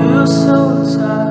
feel so tired.